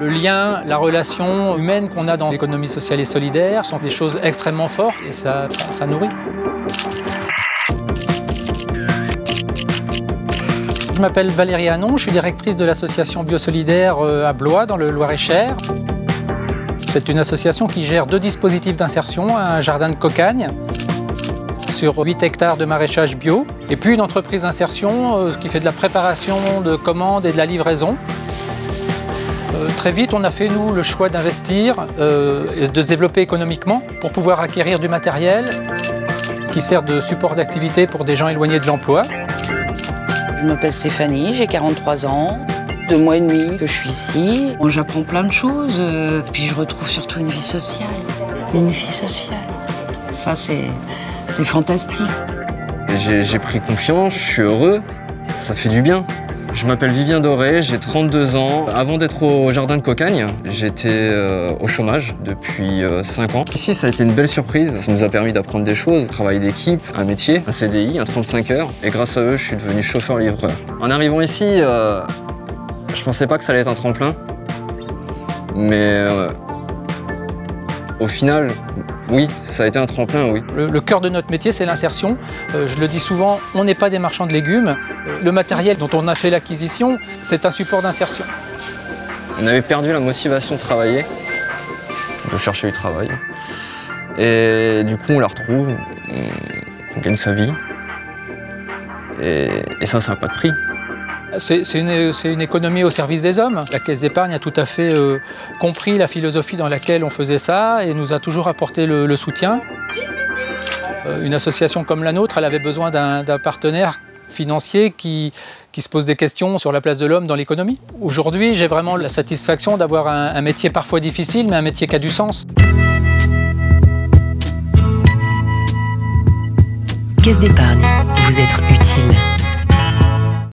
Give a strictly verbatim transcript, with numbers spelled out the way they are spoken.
Le lien, la relation humaine qu'on a dans l'économie sociale et solidaire sont des choses extrêmement fortes et ça, ça, ça nourrit. Je m'appelle Valérie Hanon, je suis directrice de l'association Bio Solidaire à Blois, dans le Loir-et-Cher. C'est une association qui gère deux dispositifs d'insertion, un jardin de cocagne sur huit hectares de maraîchage bio, et puis une entreprise d'insertion qui fait de la préparation de commandes et de la livraison. Euh, très vite, on a fait, nous, le choix d'investir euh, et de se développer économiquement pour pouvoir acquérir du matériel qui sert de support d'activité pour des gens éloignés de l'emploi. Je m'appelle Stéphanie, j'ai quarante-trois ans, deux mois et demi que je suis ici. Bon, j'apprends plein de choses, euh, puis je retrouve surtout une vie sociale. Une vie sociale, ça c'est fantastique. J'ai pris confiance, je suis heureux, ça fait du bien. Je m'appelle Vivien Doré, j'ai trente-deux ans. Avant d'être au jardin de cocagne, j'étais euh, au chômage depuis euh, cinq ans. Ici, ça a été une belle surprise. Ça nous a permis d'apprendre des choses, travail d'équipe, un métier, un C D I, un trente-cinq heures. Et grâce à eux, je suis devenu chauffeur-livreur. En arrivant ici, euh, je pensais pas que ça allait être un tremplin. Mais euh, au final, oui, ça a été un tremplin, oui. Le, le cœur de notre métier, c'est l'insertion. Euh, je le dis souvent, on n'est pas des marchands de légumes. Le matériel dont on a fait l'acquisition, c'est un support d'insertion. On avait perdu la motivation de travailler, de chercher du travail. Et du coup, on la retrouve, on, on gagne sa vie. Et, et ça, ça n'a pas de prix. C'est une, une économie au service des hommes. La Caisse d'épargne a tout à fait euh, compris la philosophie dans laquelle on faisait ça et nous a toujours apporté le, le soutien. Euh, une association comme la nôtre, elle avait besoin d'un partenaire financier qui, qui se pose des questions sur la place de l'homme dans l'économie. Aujourd'hui, j'ai vraiment la satisfaction d'avoir un, un métier parfois difficile, mais un métier qui a du sens. Caisse d'épargne, vous êtes utile.